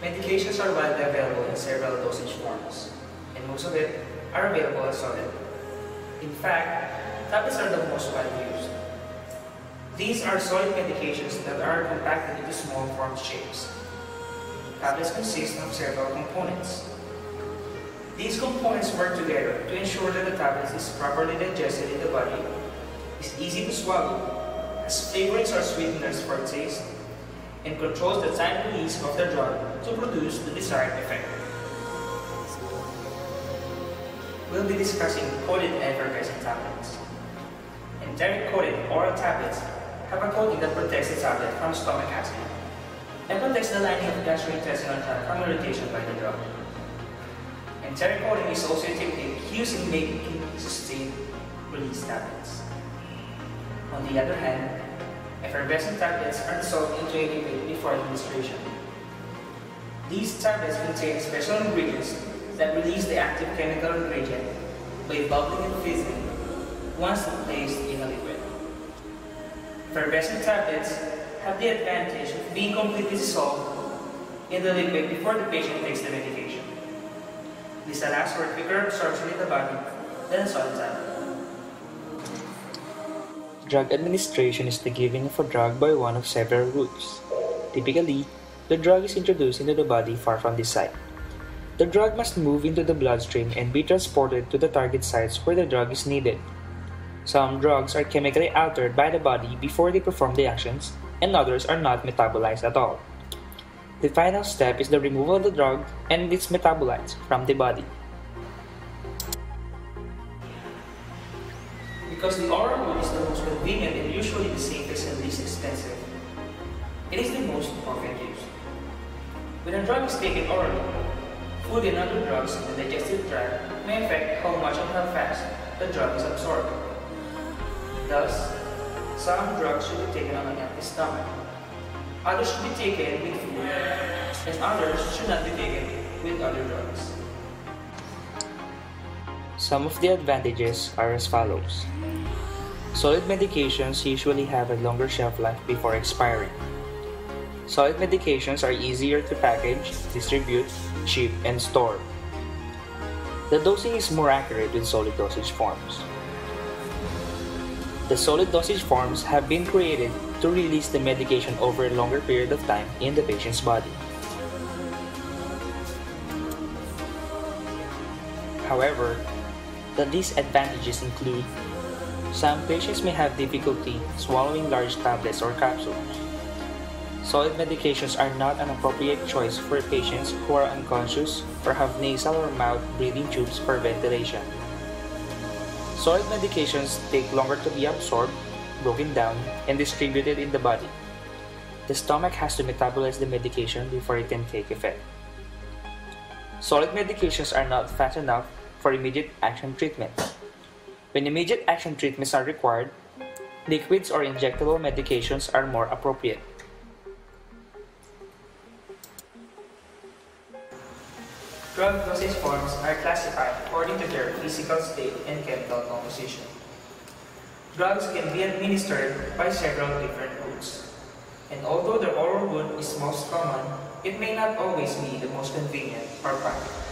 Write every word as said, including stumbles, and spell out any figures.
Medications are widely available in several dosage forms, and most of it are available as solid. In fact, tablets are the most widely used. These are solid medications that are compacted into small form shapes. Tablets consist of several components. These components work together to ensure that the tablet is properly digested in the body, is easy to swallow, as flavorings are sweeteners for taste, and controls the time release of the drug to produce the desired effect. We'll be discussing coated and effervescent tablets. Enteric-coated oral tablets have a coating that protects the tablet from stomach acid and protects the lining of the gastrointestinal tract from irritation by the drug. Enteric coating is also a technique used in making sustained release tablets. On the other hand, effervescent tablets are dissolved into a liquid before administration. These tablets contain special ingredients that release the active chemical ingredient by bubbling and fizzing once placed in a liquid. Effervescent tablets have the advantage of being completely dissolved in the liquid before the patient takes the medication. This allows for quicker absorption in the body than a solid tablet. Drug administration is the giving of a drug by one of several routes. Typically, the drug is introduced into the body far from the site. The drug must move into the bloodstream and be transported to the target sites where the drug is needed. Some drugs are chemically altered by the body before they perform the actions, and others are not metabolized at all. The final step is the removal of the drug and its metabolites from the body. Because the oral route is the most convenient and usually the safest and least expensive, it is the most often used. When a drug is taken orally, food and other drugs in the digestive tract may affect how much and how fast the drug is absorbed. Thus, some drugs should be taken on an empty stomach, others should be taken with food, and others should not be taken with other drugs. Some of the advantages are as follows. Solid medications usually have a longer shelf life before expiring. Solid medications are easier to package, distribute, ship, and store. The dosing is more accurate with solid dosage forms. The solid dosage forms have been created to release the medication over a longer period of time in the patient's body. However, the disadvantages include some patients may have difficulty swallowing large tablets or capsules. Solid medications are not an appropriate choice for patients who are unconscious or have nasal or mouth breathing tubes for ventilation. Solid medications take longer to be absorbed, broken down, and distributed in the body. The stomach has to metabolize the medication before it can take effect. Solid medications are not fast enough for immediate action treatments. When immediate action treatments are required, liquids or injectable medications are more appropriate. Drug dosage forms are classified according to their physical state and chemical composition. Drugs can be administered by several different routes, and although the oral route is most common, it may not always be the most convenient or practical.